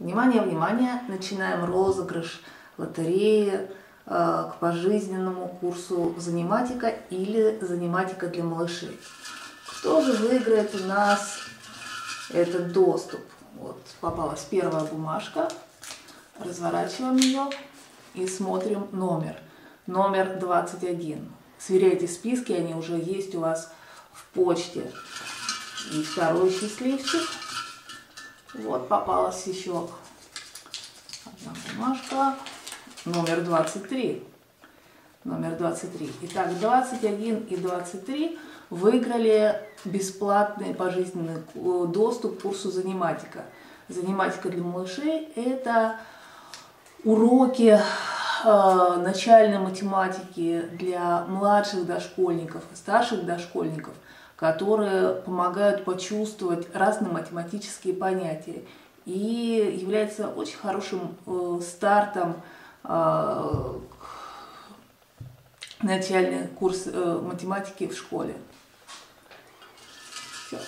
Внимание, внимание, начинаем розыгрыш лотереи к пожизненному курсу «Заниматика» или «Заниматика для малышей». Кто же выиграет у нас этот доступ? Вот попалась первая бумажка, разворачиваем ее и смотрим номер. Номер 21. Сверяйте списки, они уже есть у вас в почте. И второй счастливчик. Вот попалась еще одна бумажка. Номер 23. Номер 23. Итак, 21 и 23 выиграли бесплатный пожизненный доступ к курсу «Заниматика». «Заниматика для малышей» — это уроки начальной математики для младших дошкольников, старших дошкольников, которые помогают почувствовать разные математические понятия и является очень хорошим стартом начальный курс математики в школе. Все.